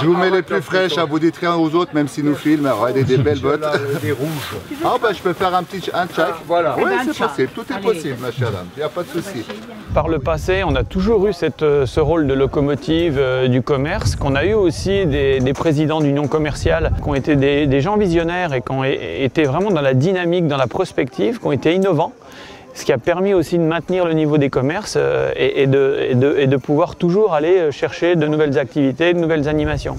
Je vous mets les plus fraîches, à vous dites rien aux autres, même s'ils nous filment. Regardez des belles bottes. Des rouges. Ah bah je peux faire un check. Voilà. Oui, c'est possible, tout est possible, ma chère dame, il n'y a pas de souci. Par le passé, on a toujours eu ce rôle de locomotive du commerce, qu'on a eu aussi des présidents d'unions commerciales, qui ont été des gens visionnaires et qui ont été vraiment dans la dynamique, dans la prospective, qui ont été innovants. Ce qui a permis aussi de maintenir le niveau des commerces et de pouvoir toujours aller chercher de nouvelles activités, de nouvelles animations.